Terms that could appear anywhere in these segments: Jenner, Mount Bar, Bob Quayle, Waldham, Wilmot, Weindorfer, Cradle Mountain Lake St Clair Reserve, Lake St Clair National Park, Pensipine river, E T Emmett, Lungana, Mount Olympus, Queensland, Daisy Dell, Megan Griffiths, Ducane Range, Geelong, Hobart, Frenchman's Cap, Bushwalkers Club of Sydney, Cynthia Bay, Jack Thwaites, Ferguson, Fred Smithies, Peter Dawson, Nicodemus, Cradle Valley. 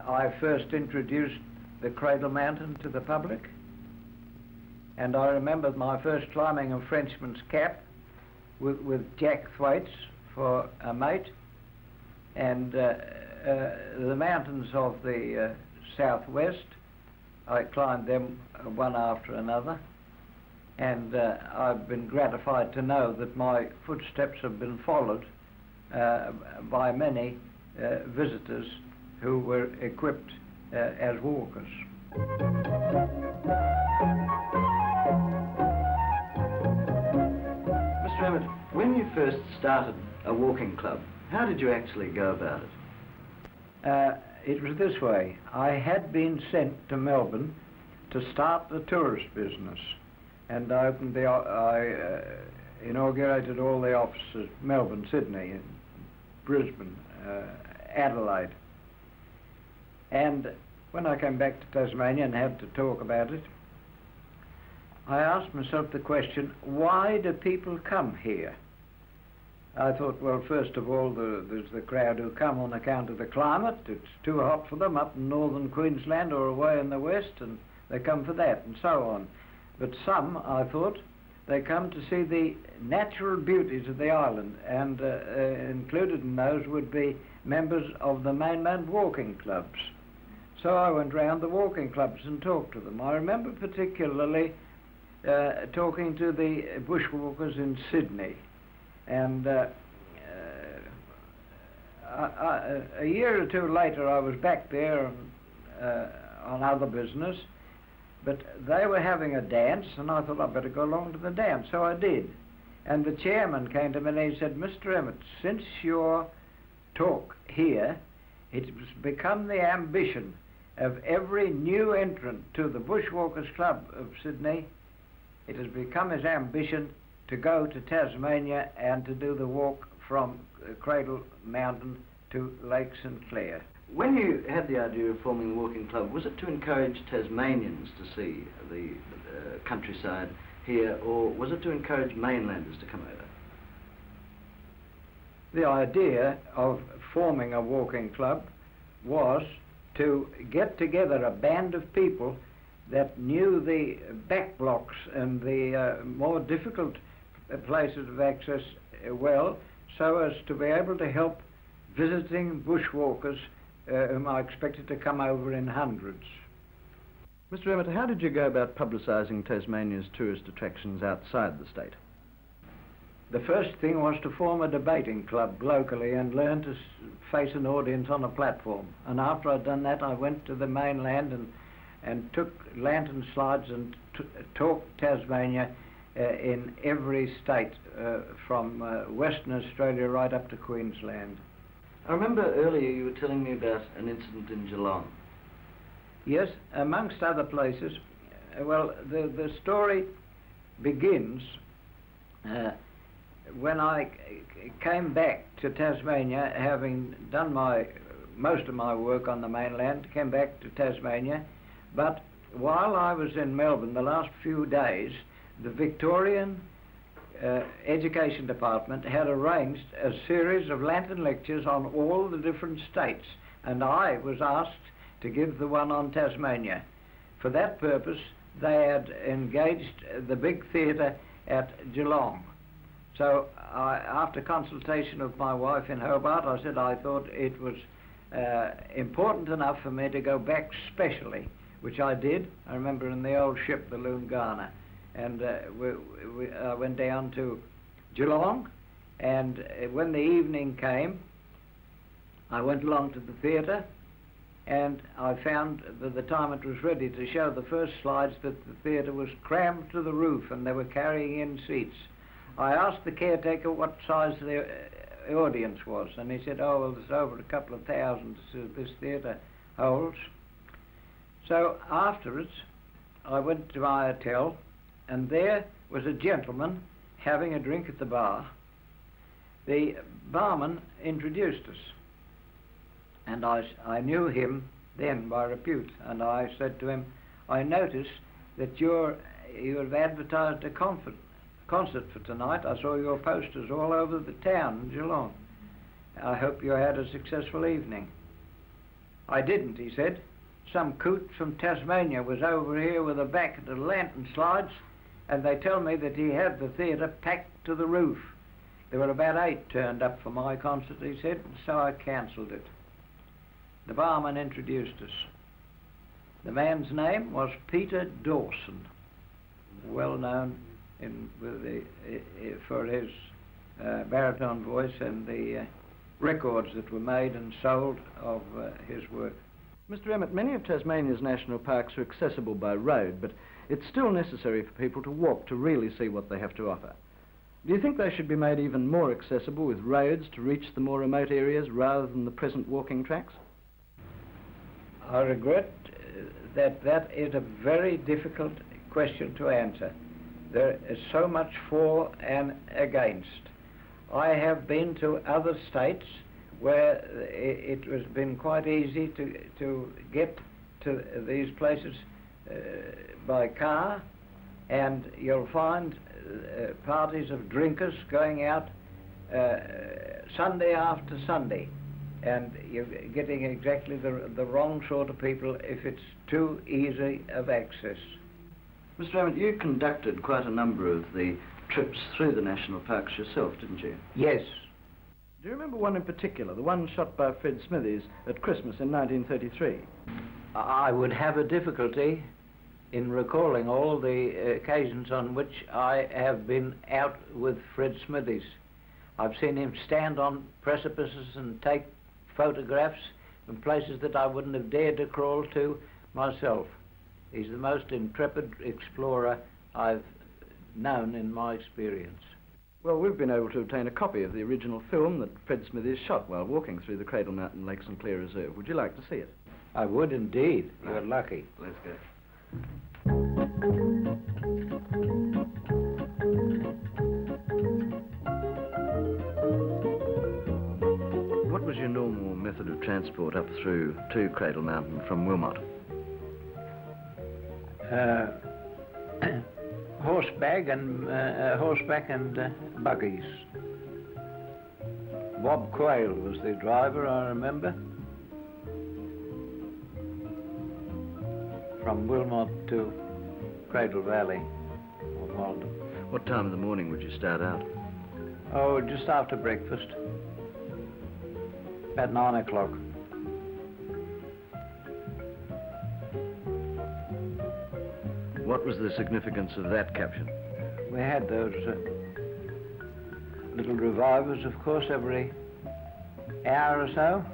I first introduced the Cradle Mountain to the public, and I remember my first climbing of Frenchman's Cap with Jack Thwaites for a mate, and the mountains of the southwest, I climbed them one after another, and I've been gratified to know that my footsteps have been followed by many visitors who were equipped as walkers. Mr. Emmett, when you first started a walking club, how did you actually go about it? It was this way. I had been sent to Melbourne to start the tourist business, and I opened the, inaugurated all the offices, Melbourne, Sydney, and Brisbane, Adelaide. And when I came back to Tasmania and had to talk about it, I asked myself the question, why do people come here? I thought, well, first of all, there's the crowd who come on account of the climate. It's too hot for them up in northern Queensland or away in the west, and they come for that, and so on. But some, I thought, they come to see the natural beauties of the island, and included in those would be members of the mainland walking clubs. So I went round the walking clubs and talked to them. I remember particularly talking to the bushwalkers in Sydney, and a year or two later I was back there on other business, but they were having a dance, and I thought I'd better go along to the dance, so I did. And the chairman came to me and he said, Mr. Emmett, since your talk here, it's become the ambition of every new entrant to the Bushwalkers Club of Sydney. It has become his ambition to go to Tasmania and to do the walk from Cradle Mountain to Lake St Clair. When you had the idea of forming a walking club, was it to encourage Tasmanians to see the countryside here, or was it to encourage mainlanders to come over? The idea of forming a walking club was to get together a band of people that knew the back blocks and the more difficult places of access well, so as to be able to help visiting bushwalkers whom I expected to come over in hundreds. Mr. Emmett, how did you go about publicising Tasmania's tourist attractions outside the state? The first thing was to form a debating club locally and learn to face an audience on a platform. And after I'd done that, I went to the mainland and took lantern slides and talked Tasmania in every state from Western Australia right up to Queensland. I remember earlier you were telling me about an incident in Geelong. Yes, amongst other places. Well, the story begins when I came back to Tasmania, having done most of my work on the mainland, came back to Tasmania. But while I was in Melbourne the last few days, the Victorian Education Department had arranged a series of lantern lectures on all the different states, and I was asked to give the one on Tasmania. For that purpose, they had engaged the big theatre at Geelong. So I, after consultation with my wife in Hobart, I said I thought it was important enough for me to go back specially, which I did. I remember in the old ship, the Lungana, and I went down to Geelong, and when the evening came, I went along to the theatre, and I found that the time it was ready to show the first slides that the theatre was crammed to the roof and they were carrying in seats. I asked the caretaker what size the audience was, and he said, oh, well, there's over a couple of thousands this theatre holds. So afterwards, I went to my hotel, and there was a gentleman having a drink at the bar. The barman introduced us, and I knew him then by repute, and I said to him, I notice that you've advertised a concert for tonight. I saw your posters all over the town in Geelong. I hope you had a successful evening. I didn't, he said. Some coot from Tasmania was over here with a back at the lantern slides, and they tell me that he had the theatre packed to the roof. There were about 8 turned up for my concert, he said, and so I cancelled it. The barman introduced us. The man's name was Peter Dawson, well known for his baritone voice and the records that were made and sold of his work. Mr. Emmett, many of Tasmania's national parks are accessible by road, but it's still necessary for people to walk to really see what they have to offer. Do you think they should be made even more accessible with roads to reach the more remote areas rather than the present walking tracks? I regret that that is a very difficult question to answer. There is so much for and against. I have been to other states where it has been quite easy to get to these places by car, and you'll find parties of drinkers going out Sunday after Sunday, and you're getting exactly the wrong sort of people if it's too easy of access. Mr. Emmett, you conducted quite a number of the trips through the national parks yourself, didn't you? Yes. Do you remember one in particular, the one shot by Fred Smithies at Christmas in 1933? I would have a difficulty in recalling all the occasions on which I have been out with Fred Smithies. I've seen him stand on precipices and take photographs in places that I wouldn't have dared to crawl to myself. He's the most intrepid explorer I've known in my experience. Well, we've been able to obtain a copy of the original film that Fred Smithies shot while walking through the Cradle Mountain Lake St Clair Reserve. Would you like to see it? I would indeed. You're lucky. Let's go. What was your normal method of transport up through to Cradle Mountain from Wilmot? Horseback and buggies. Bob Quayle was the driver, I remember. From Wilmot to Cradle Valley or Waldham. What time in the morning would you start out? Oh, just after breakfast. About 9 o'clock. What was the significance of that caption? We had those little revivers, of course, every hour or so.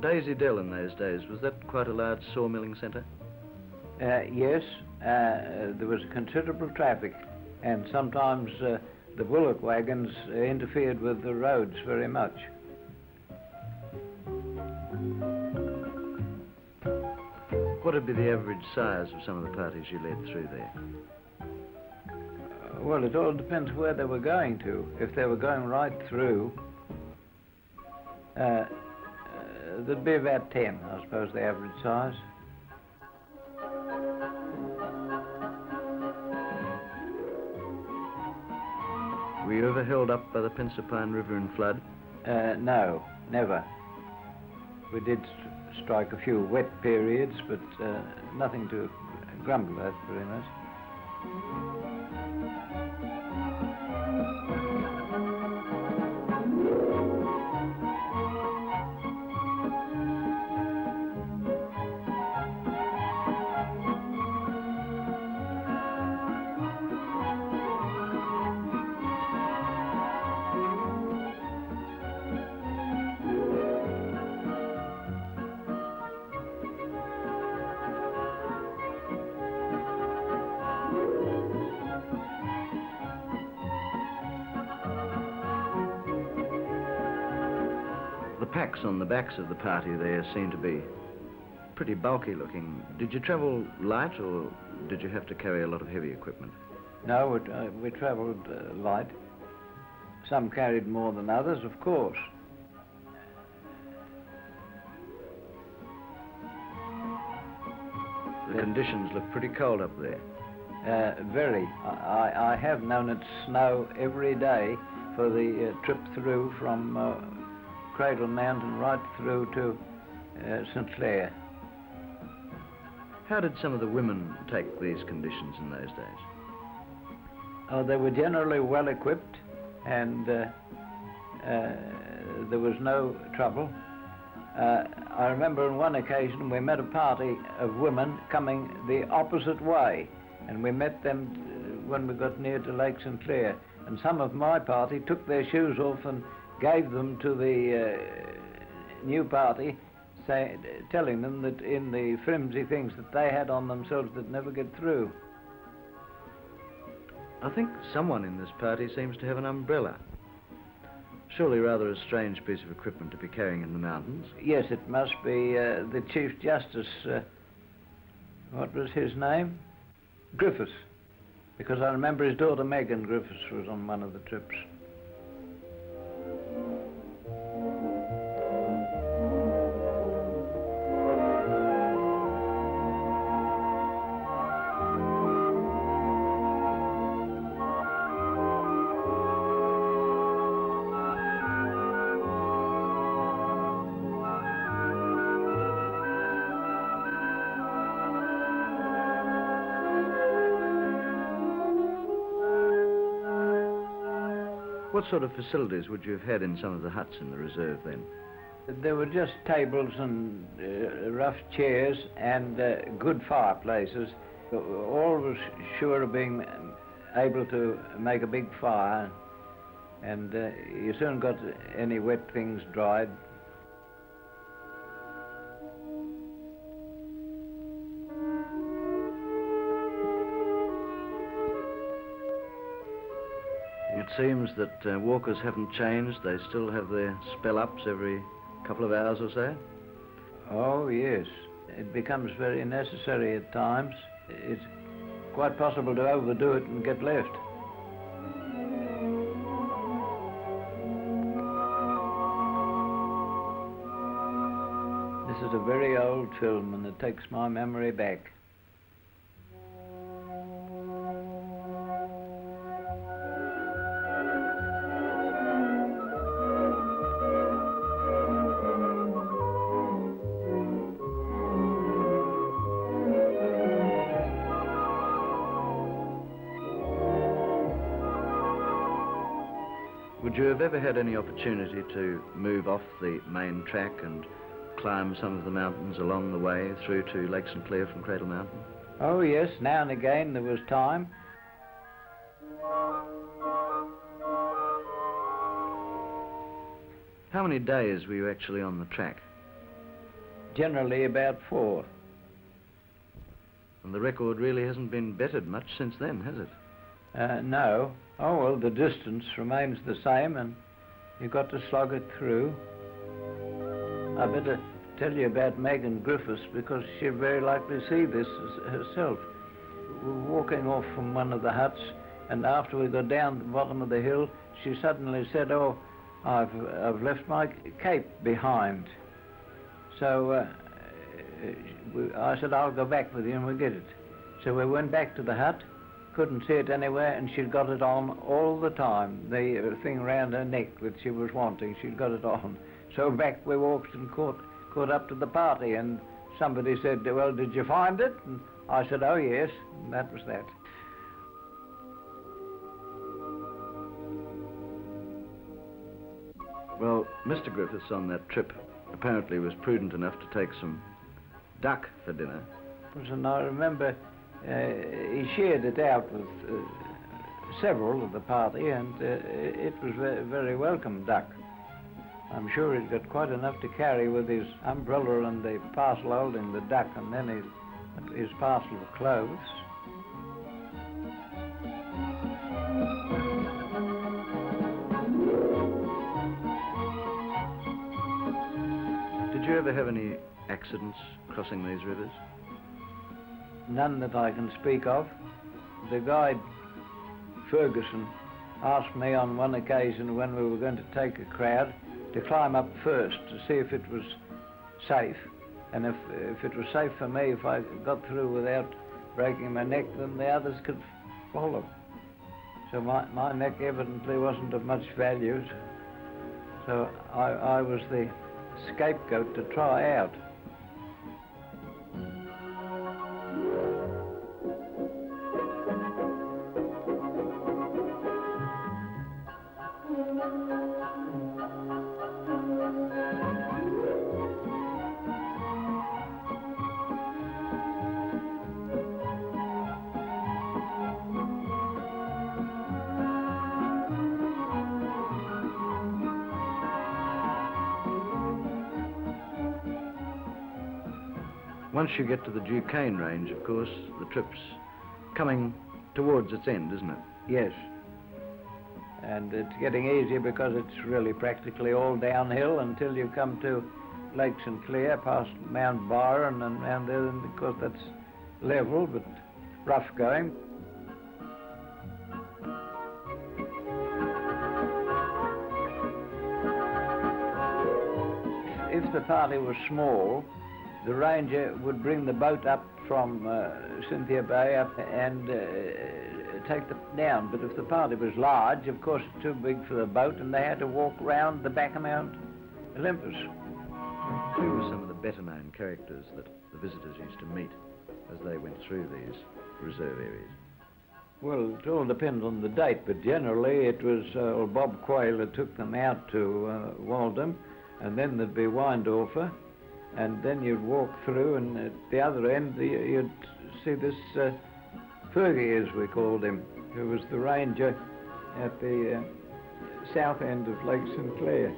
Daisy Dell in those days, was that quite a large sawmilling centre? Yes. There was considerable traffic, and sometimes the bullock wagons interfered with the roads very much. What would be the average size of some of the parties you led through there? Well, it all depends where they were going to. If they were going right through, there'd be about 10, I suppose, the average size. Were you ever held up by the Pensipine river in flood? No, never. We did strike a few wet periods, but nothing to grumble at, very much. The packs on the backs of the party there seem to be pretty bulky looking. Did you travel light, or did you have to carry a lot of heavy equipment? No, we travelled light. Some carried more than others, of course. The conditions look pretty cold up there. Very. I have known it snow every day for the trip through from Cradle Mountain right through to St Clair. How did some of the women take these conditions in those days? Oh, they were generally well equipped, and there was no trouble. I remember on one occasion we met a party of women coming the opposite way, and we met them when we got near to Lake St Clair, and some of my party took their shoes off and gave them to the new party, telling them that in the flimsy things that they had on themselves that never get through. I think someone in this party seems to have an umbrella. Surely rather a strange piece of equipment to be carrying in the mountains. Yes, it must be the Chief Justice, what was his name? Griffiths, because I remember his daughter Megan Griffiths was on one of the trips. What sort of facilities would you have had in some of the huts in the reserve then? There were just tables and rough chairs and good fireplaces. All was sure of being able to make a big fire, and you soon got any wet things dried. It seems that walkers haven't changed. They still have their spell-ups every couple of hours or so. Oh, yes. It becomes very necessary at times. It's quite possible to overdo it and get left. This is a very old film, and it takes my memory back. Would you have ever had any opportunity to move off the main track and climb some of the mountains along the way through to Lake St Clair from Cradle Mountain? Oh yes, now and again there was time. How many days were you actually on the track? Generally about 4. And the record really hasn't been bettered much since then, has it? No. Oh, well, the distance remains the same, and you've got to slog it through. I better tell you about Megan Griffiths, because she'll very likely see this herself. We were walking off from one of the huts, and after we got down to the bottom of the hill, she suddenly said, oh, I've left my cape behind. So I said, I'll go back with you and we'll get it. So we went back to the hut. Couldn't see it anywhere, and she'd got it on all the time. The thing round her neck that she was wanting, she'd got it on. So back we walked and caught up to the party, and somebody said, well, did you find it? And I said, oh, yes, and that was that. Well, Mr. Griffiths on that trip apparently was prudent enough to take some duck for dinner. And I remember he shared it out with several of the party, and it was very welcome duck. I'm sure he'd got quite enough to carry with his umbrella and the parcel holding the duck, and then his parcel of clothes. Did you ever have any accidents crossing these rivers? None that I can speak of. The guide, Ferguson, asked me on one occasion when we were going to take a crowd to climb up first to see if it was safe, And if it was safe for me, if I got through without breaking my neck, then the others could follow. So my neck evidently wasn't of much value. So I was the scapegoat to try out. Once you get to the Ducane Range, of course, the trip's coming towards its end, isn't it? Yes. And it's getting easier because it's really practically all downhill until you come to Lake St Clair, past Mount Bar, and around there, and of course that's level, but rough going. If the party was small, the ranger would bring the boat up from Cynthia Bay up and take them down. But if the party was large, of course it's too big for the boat, and they had to walk round the back of Mount Olympus. Who were some of the better-known characters that the visitors used to meet as they went through these reserve areas? Well, it all depends on the date, but generally it was Bob Quayle that took them out to Waldham, and then there'd be Weindorfer. And then you'd walk through, and at the other end, you'd see this Fergie, as we called him, who was the ranger at the south end of Lake St Clair.